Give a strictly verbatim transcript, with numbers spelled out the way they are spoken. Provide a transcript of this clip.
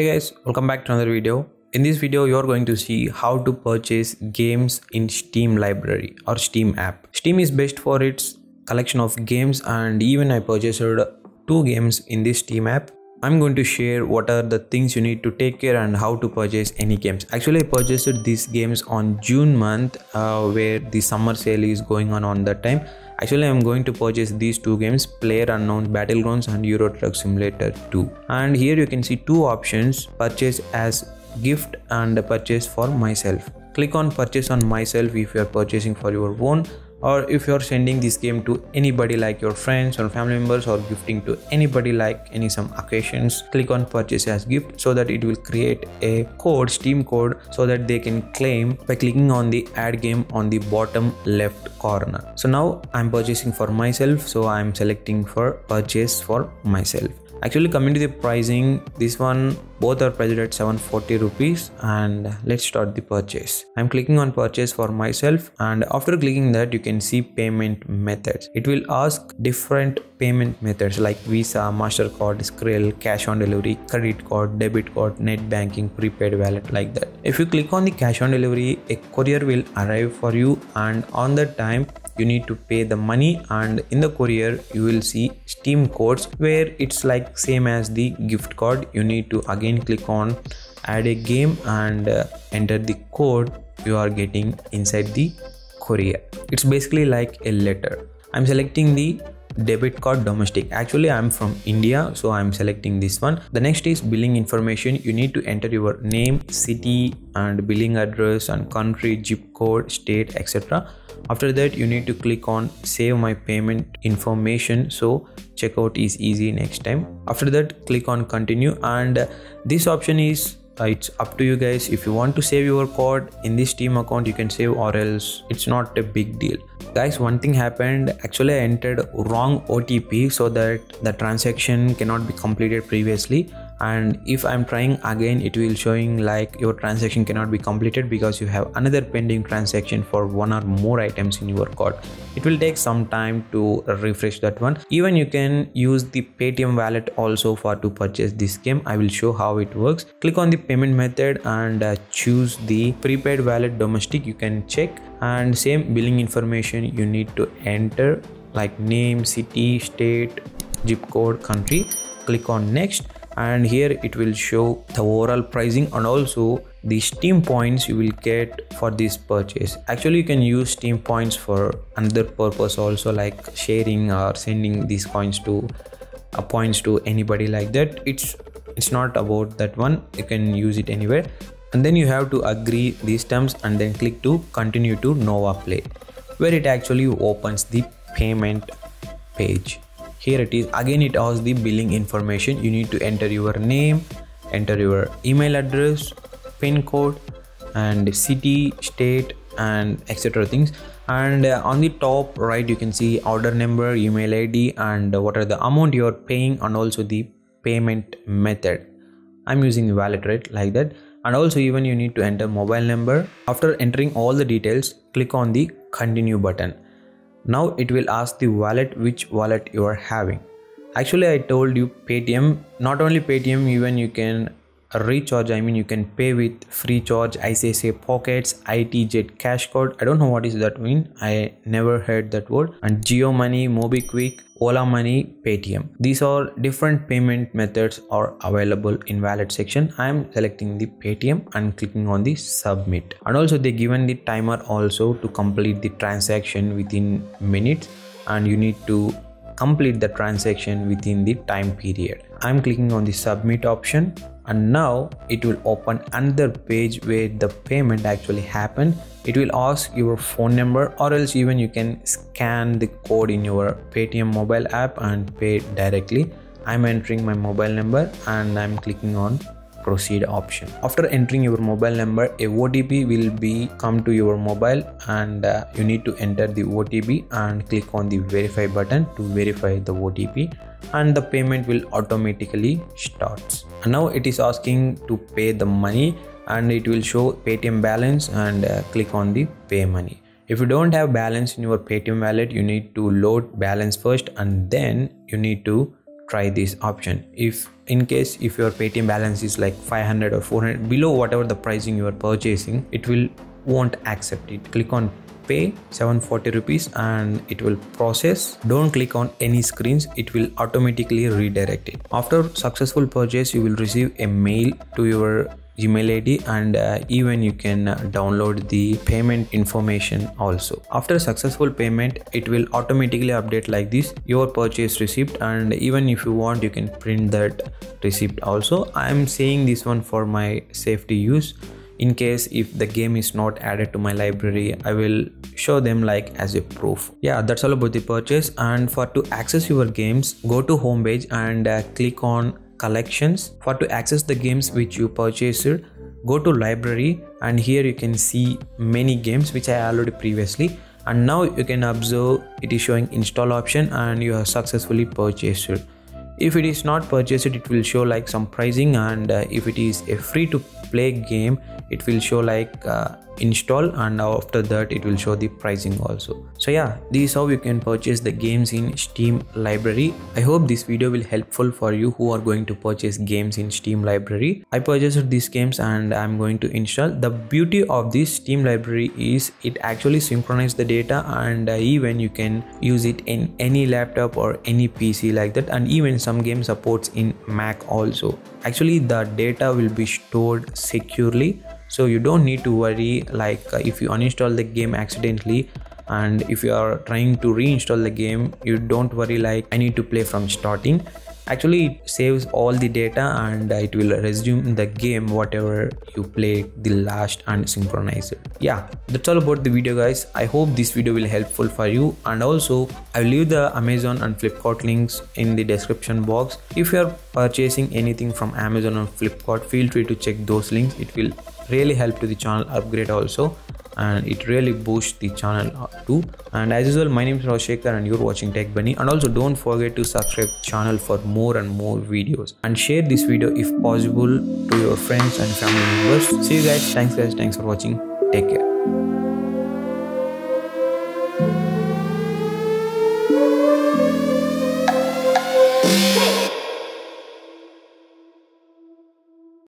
Hey guys, welcome back to another video. In this video you're going to see how to purchase games in Steam library or Steam app. Steam is best for its collection of games, and even I purchased two games in this Steam app. I'm going to share what are the things you need to take care and how to purchase any games. Actually, I purchased these games on June month uh, where the summer sale is going on on that time. Actually, I'm going to purchase these two games, PlayerUnknown's Battlegrounds and Euro Truck Simulator two. And here you can see two options, purchase as gift and purchase for myself. Click on purchase on myself if you're purchasing for your own, or if you're sending this game to anybody like your friends or family members, or gifting to anybody like any some occasions. Click on purchase as gift so that it will create a code, Steam code, so that they can claim by clicking on the add game on the bottom left corner. So now I'm purchasing for myself, so I'm selecting for purchase for myself. Actually, coming to the pricing, this one both are priced at seven hundred forty rupees, and let's start the purchase. I'm clicking on purchase for myself, and after clicking that you can see payment methods. It will ask different payment methods like Visa, MasterCard, Skrill, cash on delivery, credit card, debit card, net banking, prepaid wallet, like that. If you click on the cash on delivery, a courier will arrive for you, and on that time you need to pay the money, and in the courier you will see Steam codes where it's like same as the gift card. You need to again click on add a game and uh, enter the code you are getting inside the courier. It's basically like a letter. I'm selecting the debit card domestic. Actually, I'm from India, so I'm selecting this one. The next is billing information. You need to enter your name, city and billing address and country, zip code, state, et cetera. After that you need to click on save my payment information, so checkout is easy next time. After that click on continue, and uh, this option is uh, it's up to you guys. If you want to save your code in this Steam account you can save, or else it's not a big deal. Guys, one thing happened. Actually, I entered wrong O T P so that the transaction cannot be completed previously, and if I'm trying again it will showing like your transaction cannot be completed because you have another pending transaction for one or more items in your cart. It will take some time to refresh that one. Even you can use the Paytm wallet also for to purchase this game. I will show how it works. Click on the payment method and uh, choose the prepaid wallet domestic. You can check, and same billing information you need to enter like name, city, state, zip code, country. Click on next, and here it will show the overall pricing and also the Steam points you will get for this purchase. Actually, you can use Steam points for another purpose also, like sharing or sending these coins to uh, points to anybody like that. It's it's not about that one. You can use it anywhere. And then you have to agree these terms and then click to continue to Nova Play, where it actually opens the payment page. Here it is. Again it asks the billing information. You need to enter your name, enter your email address, pin code and city, state and etc things. And uh, on the top right you can see order number, email I D, and uh, what are the amount you are paying, and also the payment method. I'm using the wallet, right, like that. And also even you need to enter mobile number. After entering all the details, click on the continue button. Now it will ask the wallet, which wallet you are having. Actually, I told you Paytm. Not only Paytm, even you can recharge. I mean, you can pay with Freecharge, I C I C I Pockets, I T Z Cash code. I don't know what is that mean. I never heard that word. And Jio Money, Mobikwik, Ola Money, Paytm. These are different payment methods are available in wallet section. I am selecting the Paytm and clicking on the submit. And also they given the timer also to complete the transaction within minutes, and you need to complete the transaction within the time period. I am clicking on the submit option, and now it will open another page where the payment actually happened. It will ask your phone number, or else even you can scan the code in your Paytm mobile app and pay directly. I'm entering my mobile number and I'm clicking on proceed option. After entering your mobile number, a O T P will be come to your mobile, and uh, you need to enter the O T P and click on the verify button to verify the O T P, and the payment will automatically starts. And now it is asking to pay the money, and it will show Paytm balance, and uh, click on the pay money. If you don't have balance in your Paytm wallet, you need to load balance first, and then you need to try this option. If in case if your Paytm balance is like five hundred or four hundred, below whatever the pricing you are purchasing, it will won't accept it. Click on pay seven hundred forty rupees and it will process. Don't click on any screens, it will automatically redirect it. After successful purchase, you will receive a mail to your Gmail I D, and uh, even you can download the payment information also. After successful payment, it will automatically update like this your purchase receipt, and even if you want, you can print that receipt also. I am saying this one for my safety use. In case if the game is not added to my library, I will show them like as a proof. Yeah, that's all about the purchase. And for to access your games, go to home page and uh, click on collections. For to access the games which you purchased, go to library, and here you can see many games which I already previously, and now you can observe it is showing install option and you have successfully purchased. If it is not purchased, it will show like some pricing, and uh, if it is a free to play game, it will show like uh, install, and after that it will show the pricing also. So yeah, this is how you can purchase the games in Steam library. I hope this video will helpful for you who are going to purchase games in Steam library. I purchased these games and I'm going to install. The beauty of this Steam library is it actually synchronizes the data, and uh, even you can use it in any laptop or any P C like that, and even some game supports in Mac also. Actually the data will be stored securely, so you don't need to worry like uh, if you uninstall the game accidentally, and if you are trying to reinstall the game, you don't worry like I need to play from starting. Actually it saves all the data, and uh, it will resume the game whatever you played the last and synchronize it. Yeah, that's all about the video guys. I hope this video will helpful for you, and also I'll leave the Amazon and Flipkart links in the description box. If you are purchasing anything from Amazon or Flipkart, feel free to check those links. It will really help to the channel upgrade also, and it really boosts the channel up too. And as usual, my name is Roshekar and you're watching Tech Bunny, and also don't forget to subscribe channel for more and more videos, and share this video if possible to your friends and family members. See you guys. Thanks guys, thanks for watching. Take care.